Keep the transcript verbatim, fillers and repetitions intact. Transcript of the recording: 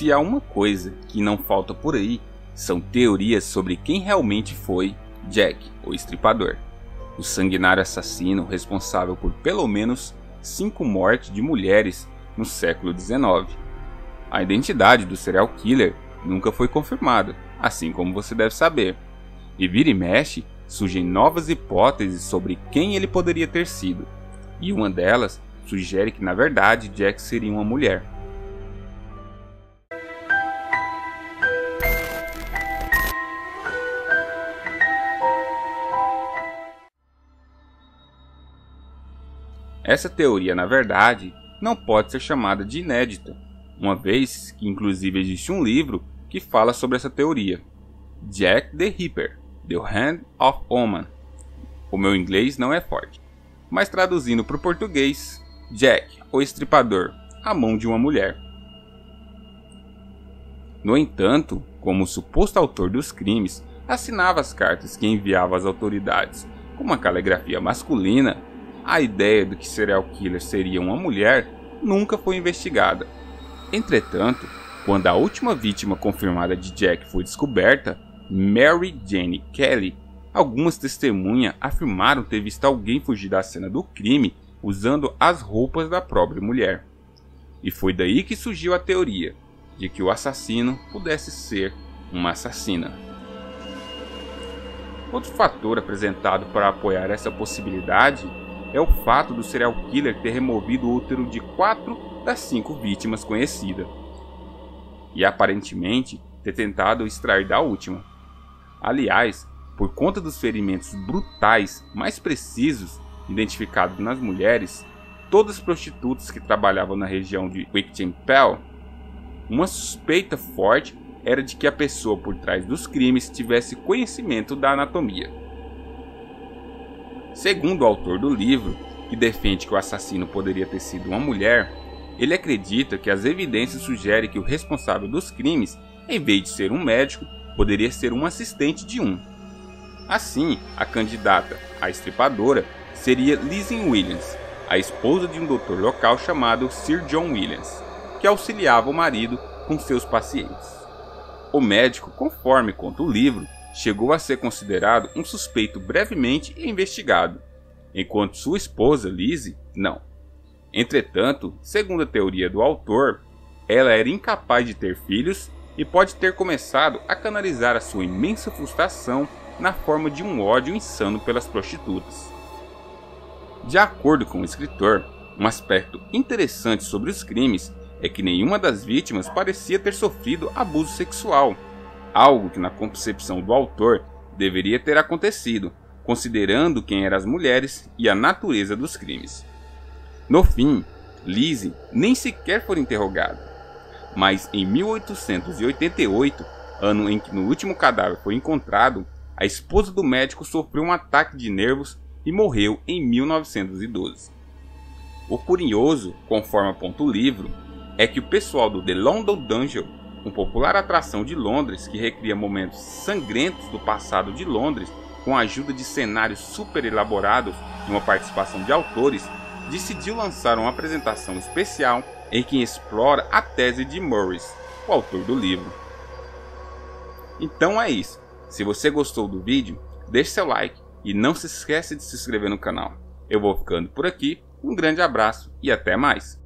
Se há uma coisa que não falta por aí, são teorias sobre quem realmente foi Jack, o Estripador, o sanguinário assassino responsável por pelo menos cinco mortes de mulheres no século dezenove. A identidade do serial killer nunca foi confirmada, assim como você deve saber, e vira e mexe surgem novas hipóteses sobre quem ele poderia ter sido, e uma delas sugere que na verdade Jack seria uma mulher. Essa teoria, na verdade, não pode ser chamada de inédita, uma vez que inclusive existe um livro que fala sobre essa teoria, Jack the Ripper, The Hand of Woman. O meu inglês não é forte, mas traduzindo para o português, Jack, o Estripador, a mão de uma mulher. No entanto, como o suposto autor dos crimes assinava as cartas que enviava às autoridades com uma caligrafia masculina, a ideia de que serial killer seria uma mulher nunca foi investigada. Entretanto, quando a última vítima confirmada de Jack foi descoberta, Mary Jane Kelly, algumas testemunhas afirmaram ter visto alguém fugir da cena do crime usando as roupas da própria mulher. E foi daí que surgiu a teoria de que o assassino pudesse ser uma assassina. Outro fator apresentado para apoiar essa possibilidade é o fato do serial killer ter removido o útero de quatro das cinco vítimas conhecidas, e aparentemente ter tentado extrair da última. Aliás, por conta dos ferimentos brutais mais precisos identificados nas mulheres, todas as prostitutas que trabalhavam na região de Whitechapel, uma suspeita forte era de que a pessoa por trás dos crimes tivesse conhecimento da anatomia. Segundo o autor do livro, que defende que o assassino poderia ter sido uma mulher, ele acredita que as evidências sugerem que o responsável dos crimes, em vez de ser um médico, poderia ser um assistente de um. Assim, a candidata à estripadora seria Lizzie Williams, a esposa de um doutor local chamado Sir John Williams, que auxiliava o marido com seus pacientes. O médico, conforme conta o livro, chegou a ser considerado um suspeito brevemente e investigado, enquanto sua esposa, Lizzie, não. Entretanto, segundo a teoria do autor, ela era incapaz de ter filhos e pode ter começado a canalizar a sua imensa frustração na forma de um ódio insano pelas prostitutas. De acordo com o escritor, um aspecto interessante sobre os crimes é que nenhuma das vítimas parecia ter sofrido abuso sexual, algo que na concepção do autor deveria ter acontecido, considerando quem eram as mulheres e a natureza dos crimes. No fim, Lizzie nem sequer foi interrogada, mas em mil oitocentos e oitenta e oito, ano em que no último cadáver foi encontrado, a esposa do médico sofreu um ataque de nervos e morreu em mil novecentos e doze. O curioso, conforme aponta o livro, é que o pessoal do The London Dungeon, uma popular atração de Londres que recria momentos sangrentos do passado de Londres com a ajuda de cenários super elaborados e uma participação de autores, decidiu lançar uma apresentação especial em que explora a tese de Morris, o autor do livro. Então é isso, se você gostou do vídeo, deixe seu like e não se esqueça de se inscrever no canal. Eu vou ficando por aqui, um grande abraço e até mais!